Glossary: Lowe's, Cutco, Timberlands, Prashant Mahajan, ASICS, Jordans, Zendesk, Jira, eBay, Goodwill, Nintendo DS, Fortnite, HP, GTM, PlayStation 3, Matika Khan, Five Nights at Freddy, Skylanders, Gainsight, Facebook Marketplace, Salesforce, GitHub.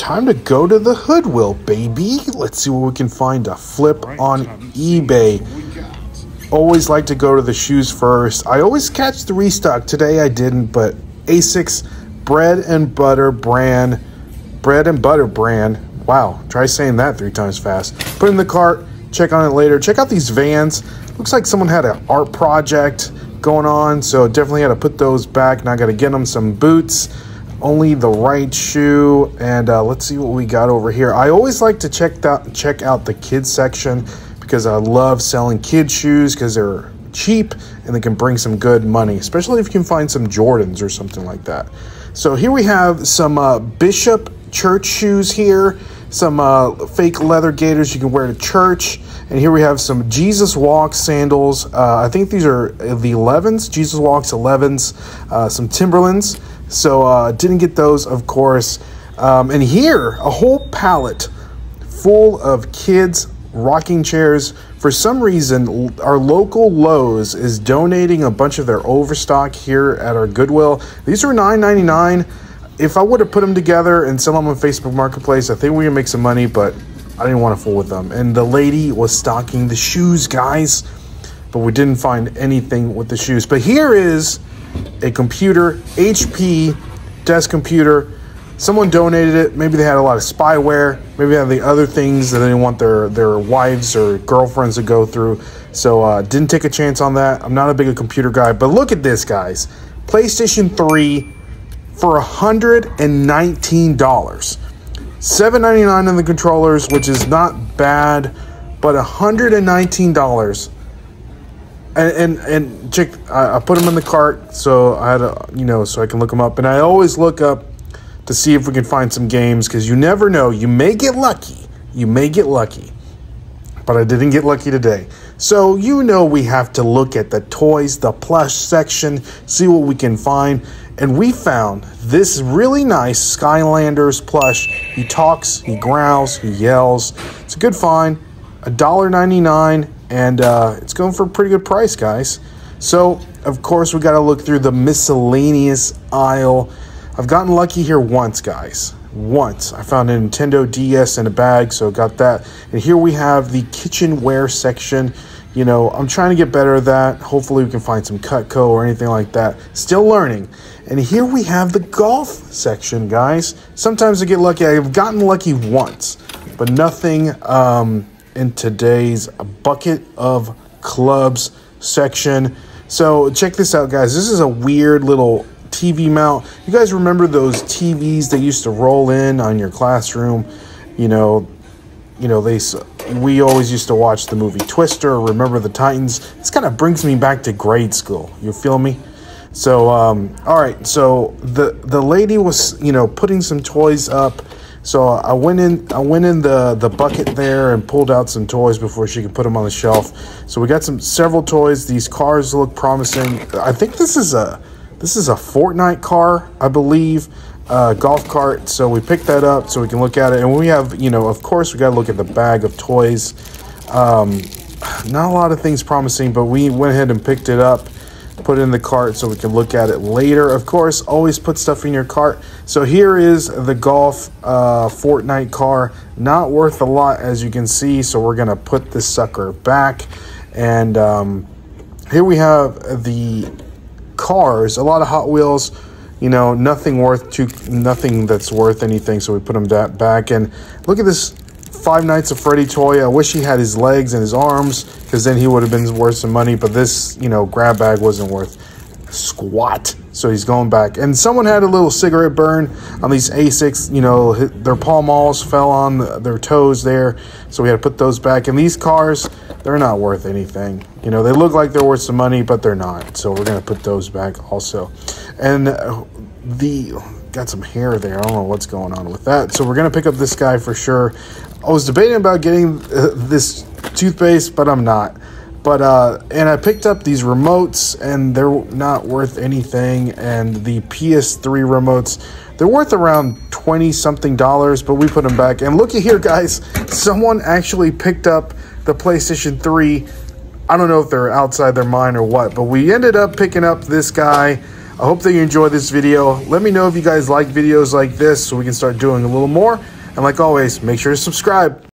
time to go to the Goodwill, baby. Let's see what we can find to flip on eBay. Always like to go to the shoes first. I always catch the restock. Today I didn't, but ASICS bread and butter brand. Wow, try saying that 3 times fast. Put it in the cart, check on it later. Check out these vans. Looks like someone had an art project going on, so definitely had to put those back. Now I got to get them some boots, only the right shoe. And let's see what we got over here. I always like to check out the kids section because I love selling kid shoes because they're cheap and they can bring some good money, especially if you can find some Jordans or something like that. So here we have some Bishop church shoes here, some fake leather gaiters you can wear to church. And here we have some Jesus Walks sandals. I think these are the 11s, Jesus Walks 11s, some Timberlands. So didn't get those, of course. And here, a whole pallet full of kids' rocking chairs. For some reason, our local Lowe's is donating a bunch of their overstock here at our Goodwill. These are $9.99. If I would have put them together and sell them on Facebook Marketplace, I think we can make some money, but I didn't want to fool with them. And the lady was stocking the shoes, guys, but we didn't find anything with the shoes. But here is a computer, HP desk computer. Someone donated it. Maybe they had a lot of spyware. Maybe they had the other things that they didn't want their wives or girlfriends to go through. So didn't take a chance on that. I'm not a big computer guy, but look at this, guys. PlayStation 3. For $119, $7.99 in the controllers, which is not bad, but $119. And check, I put them in the cart, so I had to, you know, so I can look them up. And I always look up to see if we can find some games because you never know, you may get lucky, but I didn't get lucky today. So you know we have to look at the toys, the plush section, see what we can find. And we found this really nice Skylanders plush. He talks, he growls, he yells. It's a good find, $1.99, and it's going for a pretty good price, guys. So, of course, we got to look through the miscellaneous aisle. I've gotten lucky here once, guys. Once I found a Nintendo DS in a bag, so got that. And here we have the kitchenware section. You know, I'm trying to get better at that. Hopefully we can find some Cutco or anything like that. Still learning. And here we have the golf section, guys. Sometimes I get lucky. I've gotten lucky once, but nothing in today's bucket of clubs section. So check this out, guys. This is a weird little TV mount. You guys remember those TVs that used to roll in on your classroom? You know, we always used to watch the movie Twister, Remember the Titans. This kind of brings me back to grade school. You feel me? So, all right. So the lady was, you know, putting some toys up. So I went in the bucket there and pulled out some toys before she could put them on the shelf. So we got several toys. These cars look promising. I think this is a Fortnite car, I believe, golf cart. So we picked that up so we can look at it. And we have, you know, of course, we got to look at the bag of toys. Not a lot of things promising, but we went ahead and picked it up, put it in the cart so we can look at it later. Of course, always put stuff in your cart. So here is the golf Fortnite car. Not worth a lot, as you can see. So we're going to put this sucker back. And here we have the cars, a lot of Hot Wheels, you know, nothing that's worth anything, so we put them back. And look at this Five Nights at Freddy toy. I wish he had his legs and his arms, because then he would have been worth some money, but this, you know, grab bag wasn't worth squat, so he's going back. And someone had a little cigarette burn on these ASICS, you know, their Pall Malls fell on their toes there, so we had to put those back. And these cars, they're not worth anything. You know, they look like they're worth some money, but they're not, so we're gonna put those back also. And got some hair there, I don't know what's going on with that, so we're gonna pick up this guy for sure. I was debating about getting this toothpaste, but I'm not. But, and I picked up these remotes, and they're not worth anything. And the PS3 remotes, they're worth around $20-something, but we put them back. And looky here, guys, someone actually picked up the PlayStation 3. I don't know if they're outside their mind or what, but we ended up picking up this guy. I hope that you enjoyed this video. Let me know if you guys like videos like this so we can start doing a little more. And like always, make sure to subscribe.